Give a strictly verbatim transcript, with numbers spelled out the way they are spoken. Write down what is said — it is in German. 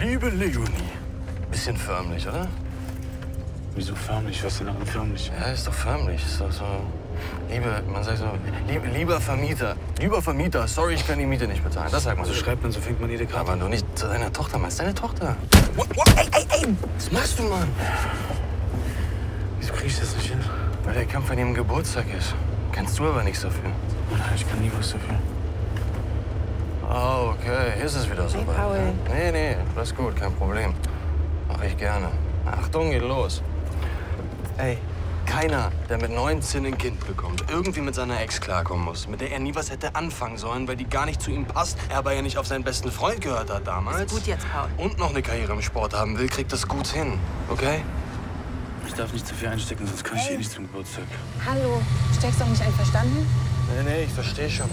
Liebe Leonie. Bisschen förmlich, oder? Wieso förmlich? Was denn daran förmlich? Ja, ist doch förmlich. Ist doch so. Liebe, man sagt so, lieb, lieber Vermieter. Lieber Vermieter, sorry, ich kann die Miete nicht bezahlen. Das sagt man so. So schreibt man, so fängt man jede Karte. Aber nur nicht zu deiner Tochter, Mann. Ist deine Tochter. What, what? Ey, ey, ey! Was machst du, Mann? Wieso krieg ich das nicht hin? Weil der Kampf an ihrem Geburtstag ist. Kannst du aber nichts dafür. Nein, ich kann nie was dafür. Ah, oh, okay, hier ist es wieder so. Hey, Paul. Nee, nee, alles gut, kein Problem. Mach ich gerne. Achtung, geht los. Ey, keiner, der mit neunzehn ein Kind bekommt, irgendwie mit seiner Ex klarkommen muss, mit der er nie was hätte anfangen sollen, weil die gar nicht zu ihm passt, er aber ja nicht auf seinen besten Freund gehört hat damals. Ist gut jetzt, Paul. Und noch eine Karriere im Sport haben will, kriegt das gut hin, okay? Ich darf nicht zu viel einstecken, sonst kann ich eh nicht zum Geburtstag. Hallo, steckst du auch nicht ein, verstanden? Nee, nee, ich verstehe schon.